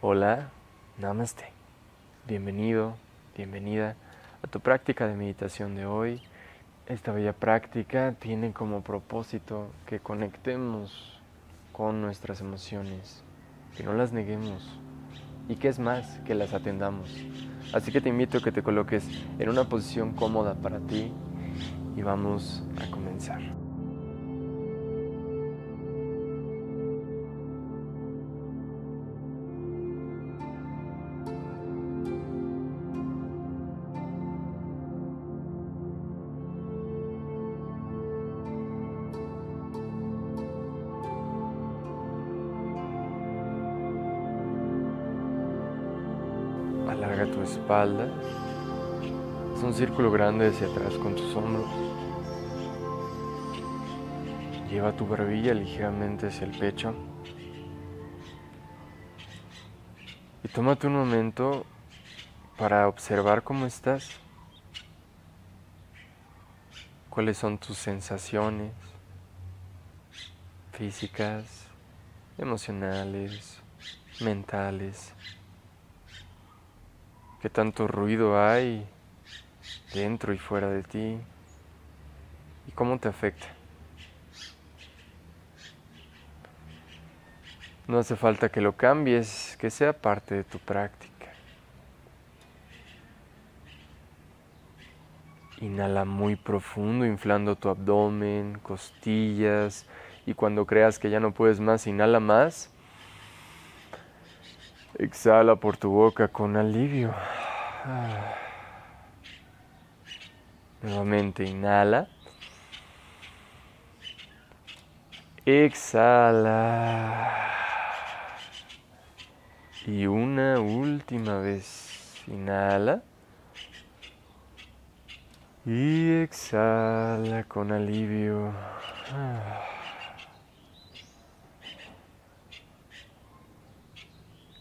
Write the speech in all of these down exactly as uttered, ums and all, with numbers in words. Hola, Namaste. Bienvenido, bienvenida a tu práctica de meditación de hoy. Esta bella práctica tiene como propósito que conectemos con nuestras emociones, que no las neguemos y que es más, que las atendamos. Así que te invito a que te coloques en una posición cómoda para ti y vamos a comenzar. Alarga tu espalda, haz un círculo grande hacia atrás con tus hombros. Lleva tu barbilla ligeramente hacia el pecho. Y tómate un momento para observar cómo estás, cuáles son tus sensaciones físicas, emocionales, mentales. ¿Qué tanto ruido hay dentro y fuera de ti? ¿Y cómo te afecta? No hace falta que lo cambies, que sea parte de tu práctica. Inhala muy profundo, inflando tu abdomen, costillas, y cuando creas que ya no puedes más, inhala más. Exhala por tu boca con alivio. Ah. Nuevamente inhala. Exhala. Y una última vez. Inhala. Y exhala con alivio. Ah.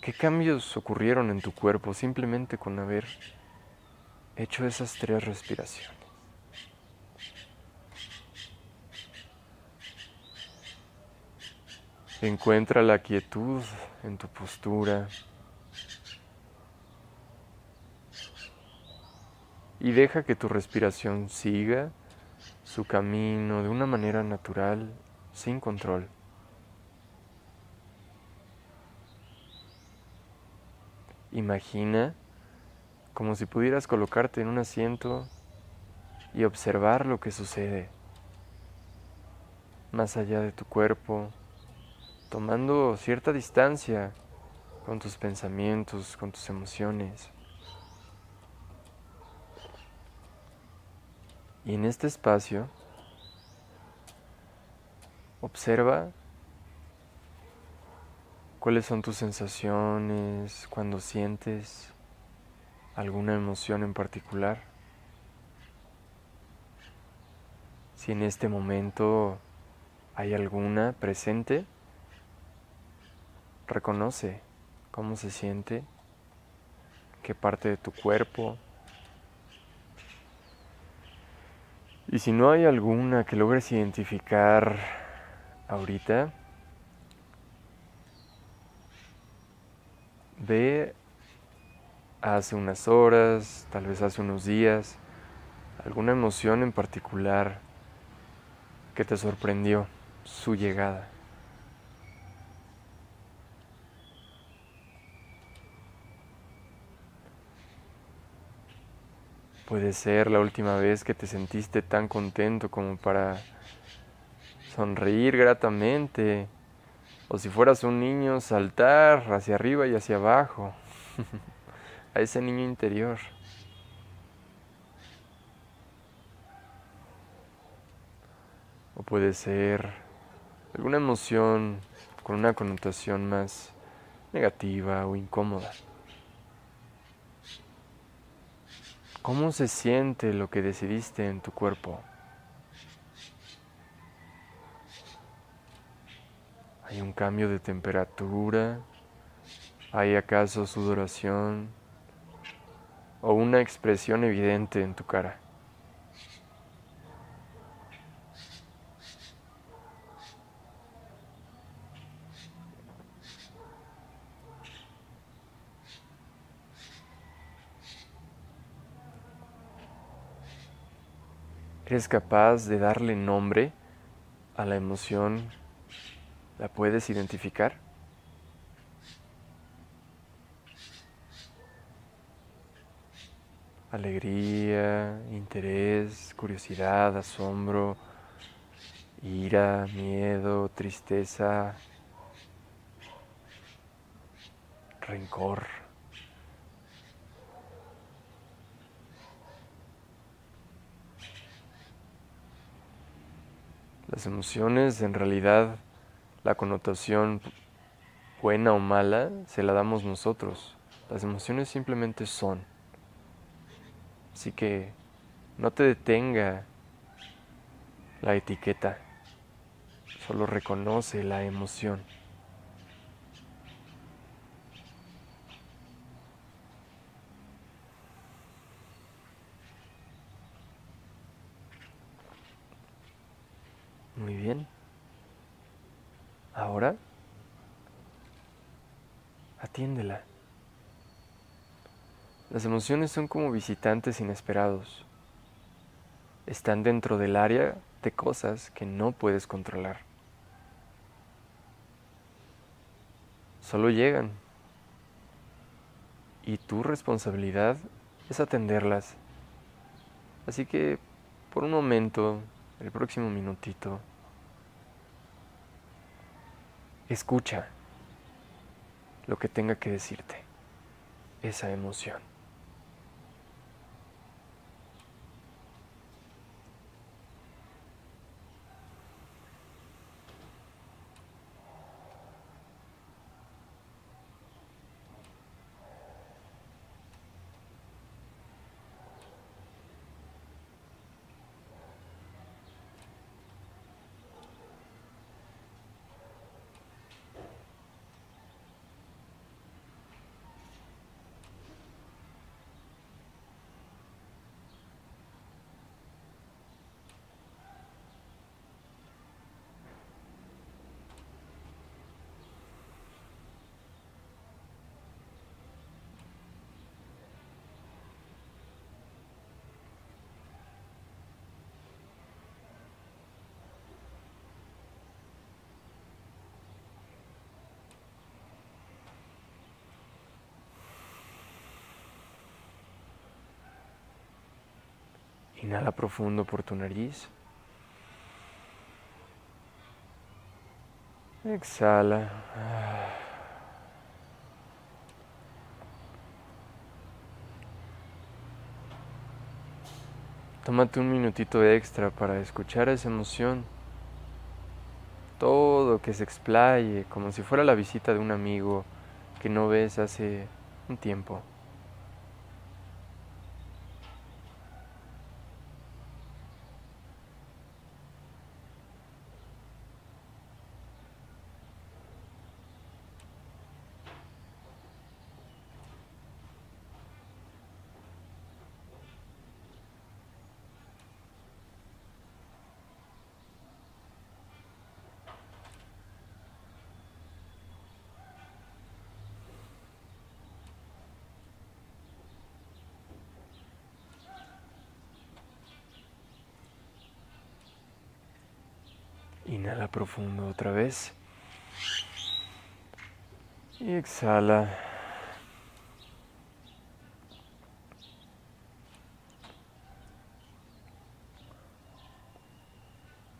¿Qué cambios ocurrieron en tu cuerpo simplemente con haber hecho esas tres respiraciones? Encuentra la quietud en tu postura y deja que tu respiración siga su camino de una manera natural, sin control. Imagina como si pudieras colocarte en un asiento y observar lo que sucede más allá de tu cuerpo, tomando cierta distancia con tus pensamientos, con tus emociones. Y en este espacio, observa cuáles son tus sensaciones cuando sientes alguna emoción en particular. Si en este momento hay alguna presente, reconoce cómo se siente, qué parte de tu cuerpo. Y si no hay alguna que logres identificar ahorita, ve hace unas horas, tal vez hace unos días, alguna emoción en particular que te sorprendió su llegada. Puede ser la última vez que te sentiste tan contento como para sonreír gratamente. O si fueras un niño, saltar hacia arriba y hacia abajo, a ese niño interior. O puede ser alguna emoción con una connotación más negativa o incómoda. ¿Cómo se siente lo que decidiste en tu cuerpo? ¿Hay un cambio de temperatura? ¿Hay acaso sudoración? ¿O una expresión evidente en tu cara? Eres capaz de darle nombre a la emoción. ¿La puedes identificar? Alegría, interés, curiosidad, asombro, ira, miedo, tristeza, rencor. Las emociones, en realidad, la connotación buena o mala se la damos nosotros. Las emociones simplemente son. Así que no te detenga la etiqueta, solo reconoce la emoción. Muy bien. Ahora, atiéndela. Las emociones son como visitantes inesperados. Están dentro del área de cosas que no puedes controlar. Solo llegan. Y tu responsabilidad es atenderlas. Así que, por un momento, el próximo minutito, escucha lo que tenga que decirte esa emoción. Inhala profundo por tu nariz. Exhala. Tómate un minutito extra para escuchar esa emoción. Todo que se explaye, como si fuera la visita de un amigo que no ves hace un tiempo. Inhala profundo otra vez y exhala.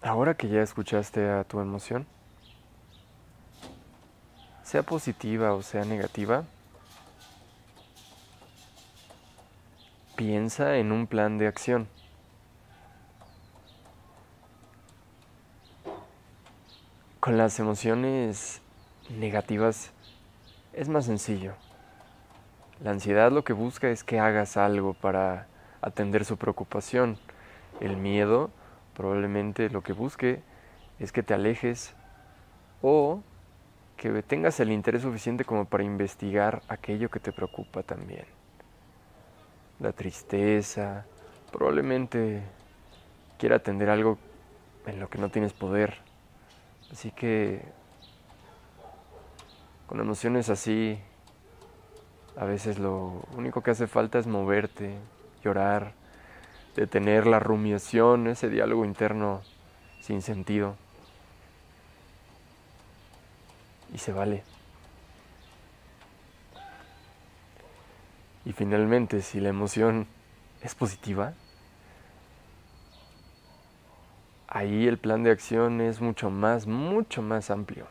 Ahora que ya escuchaste a tu emoción, sea positiva o sea negativa, piensa en un plan de acción. Con las emociones negativas es más sencillo. La ansiedad lo que busca es que hagas algo para atender su preocupación. El miedo probablemente lo que busque es que te alejes o que tengas el interés suficiente como para investigar aquello que te preocupa también. La tristeza probablemente quiera atender algo en lo que no tienes poder. Así que con emociones así, a veces lo único que hace falta es moverte, llorar, de tener la rumiación, ese diálogo interno sin sentido. Y se vale. Y finalmente, si la emoción es positiva, ahí el plan de acción es mucho más, mucho más amplio.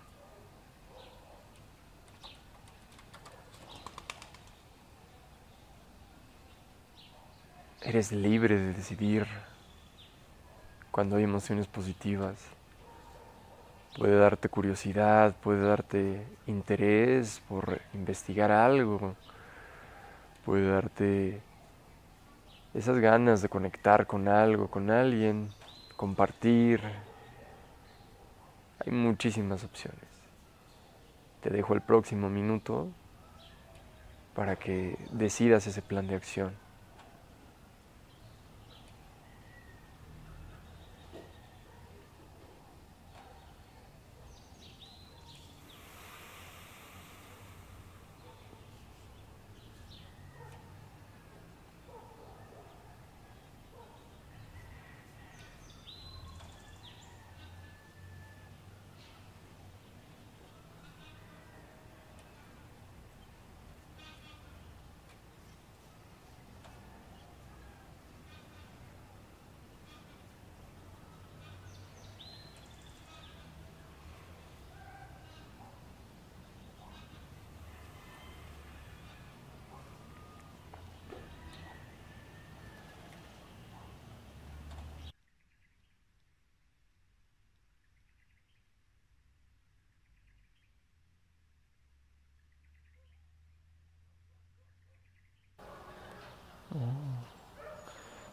Eres libre de decidir cuando hay emociones positivas. Puede darte curiosidad, puede darte interés por investigar algo, puede darte esas ganas de conectar con algo, con alguien, compartir. Hay muchísimas opciones. Te dejo el próximo minuto para que decidas ese plan de acción.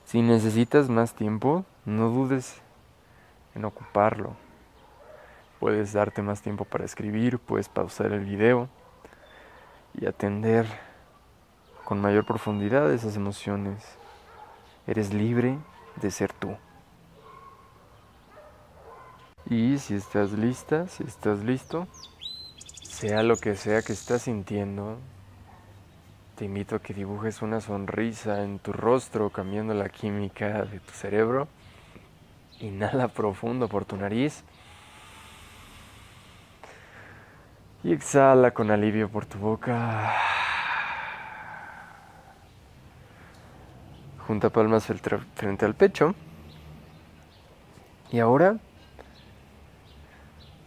Si necesitas más tiempo, no dudes en ocuparlo. Puedes darte más tiempo para escribir, puedes pausar el video y atender con mayor profundidad esas emociones. Eres libre de ser tú. Y si estás lista, si estás listo, sea lo que sea que estás sintiendo, te invito a que dibujes una sonrisa en tu rostro, cambiando la química de tu cerebro. Inhala profundo por tu nariz. Y exhala con alivio por tu boca. Junta palmas frente al pecho. Y ahora,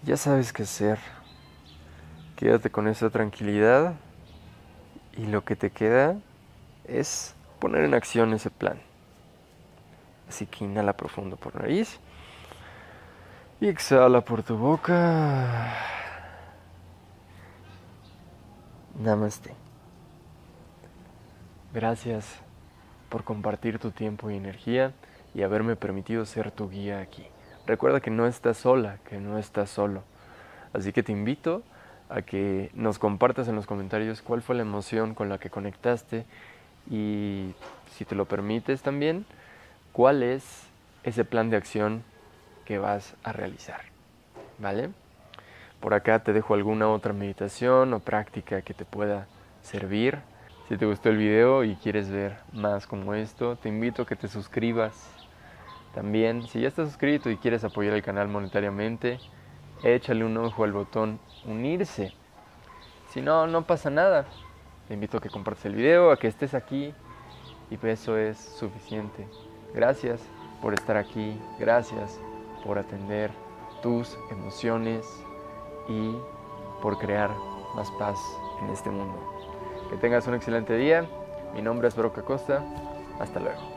ya sabes qué hacer. Quédate con esa tranquilidad. Y lo que te queda es poner en acción ese plan. Así que inhala profundo por nariz. Y exhala por tu boca. Namaste. Gracias por compartir tu tiempo y energía y haberme permitido ser tu guía aquí. Recuerda que no estás sola, que no estás solo. Así que te invito a que nos compartas en los comentarios cuál fue la emoción con la que conectaste y, si te lo permites también, cuál es ese plan de acción que vas a realizar, ¿vale? Por acá te dejo alguna otra meditación o práctica que te pueda servir. Si te gustó el video y quieres ver más como esto, te invito a que te suscribas. También, si ya estás suscrito y quieres apoyar el canal monetariamente, échale un ojo al botón unirse. Si no, no pasa nada. Te invito a que compartas el video, a que estés aquí, y pues eso es suficiente. Gracias por estar aquí, gracias por atender tus emociones y por crear más paz en este mundo. Que tengas un excelente día. Mi nombre es Baruc Acosta. Hasta luego.